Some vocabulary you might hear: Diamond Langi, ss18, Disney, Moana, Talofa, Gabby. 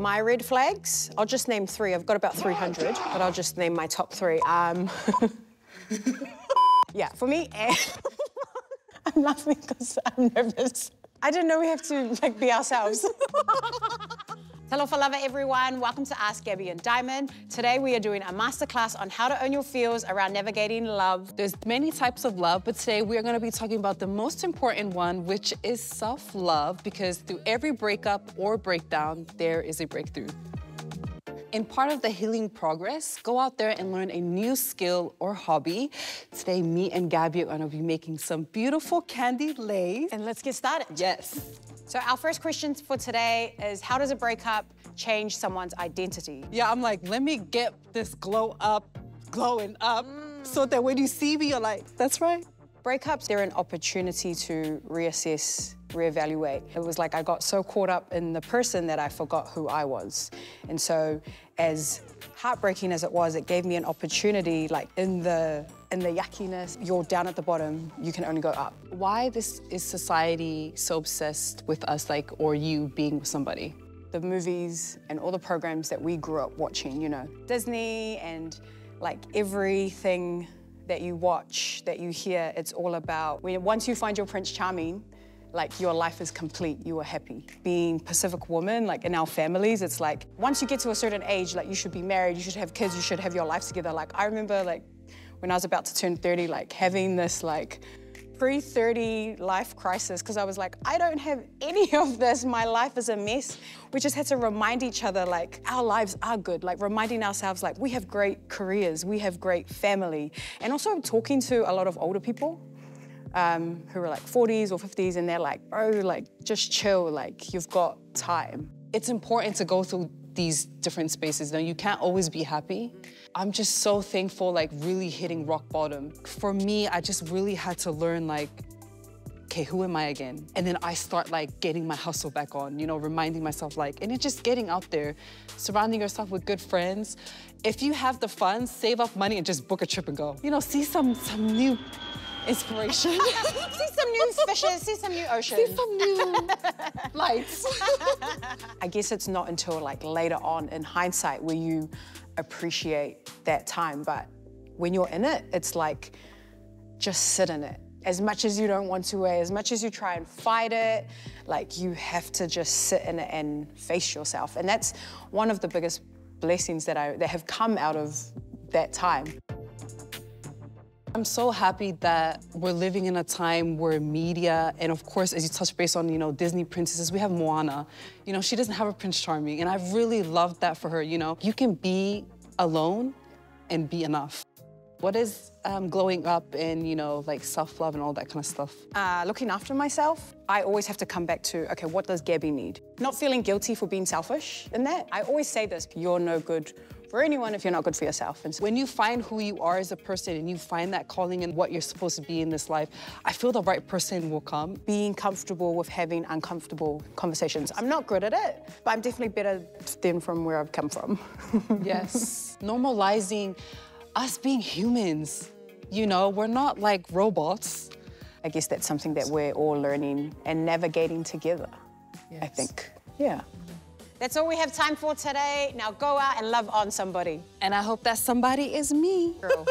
My red flags, I'll just name three. I've got about 300, but I'll just name my top three. Yeah, for me, I'm laughing because I'm nervous. I didn't know we have to, like, be ourselves. Talofa lover everyone, welcome to Ask Gabby and Diamond. Today we are doing a masterclass on how to own your feels around navigating love. There's many types of love, but today we are going to be talking about the most important one, which is self-love, because through every breakup or breakdown, there is a breakthrough. In part of the healing progress, go out there and learn a new skill or hobby. Today, me and Gabby are gonna be making some beautiful candy lays. And let's get started. Yes. So our first question for today is, how does a breakup change someone's identity? Yeah, I'm like, let me get this glowing up, so that when you see me, you're like, that's right. Breakups, they're an opportunity to reassess, reevaluate. It was like I got so caught up in the person that I forgot who I was. And so, as heartbreaking as it was, it gave me an opportunity, like in the yuckiness, you're down at the bottom, you can only go up. Why this is society so obsessed with us, like, or you being with somebody? The movies and all the programs that we grew up watching, you know, Disney and like everything that you watch, that you hear, it's all about, once you find your Prince Charming, like, your life is complete, you are happy. Being Pacific woman, like, in our families, it's like, once you get to a certain age, like, you should be married, you should have kids, you should have your life together. Like, I remember, like, when I was about to turn 30, like, having this, like, pre-30 life crisis, because I was like, I don't have any of this, my life is a mess. We just had to remind each other, like, our lives are good, like, reminding ourselves, like, we have great careers, we have great family. And also talking to a lot of older people, who are like 40s or 50s, and they're like, bro, like, just chill, like, you've got time. It's important to go through these different spaces. Now, you can't always be happy. I'm just so thankful, like, really hitting rock bottom. For me, I just really had to learn, like, okay, who am I again? And then I start, like, getting my hustle back on, you know, reminding myself, like, and it's just getting out there, surrounding yourself with good friends. If you have the funds, save up money and just book a trip and go. You know, see some new inspiration. See some new fishes, see some new oceans. See some new lights. I guess it's not until, like, later on in hindsight where you appreciate that time, but when you're in it, it's like, just sit in it. As much as you don't want to, as much as you try and fight it, like, you have to just sit in it and face yourself. And that's one of the biggest blessings that have come out of that time. I'm so happy that we're living in a time where media, and of course, as you touch base on, you know, Disney princesses, we have Moana. You know, she doesn't have a Prince Charming, and I really loved that for her, you know. You can be alone and be enough. What is glowing up and, you know, like, self-love and all that kind of stuff? Looking after myself, I always have to come back to, okay, what does Gabby need? Not feeling guilty for being selfish in that. I always say this, you're no good for anyone if you're not good for yourself. And so when you find who you are as a person and you find that calling and what you're supposed to be in this life, I feel the right person will come. Being comfortable with having uncomfortable conversations. I'm not good at it, but I'm definitely better than from where I've come from. Yes. Normalizing us being humans, you know, we're not like robots. I guess that's something that we're all learning and navigating together, yes. I think. Yeah. That's all we have time for today. Now go out and love on somebody. And I hope that somebody is me. Girl.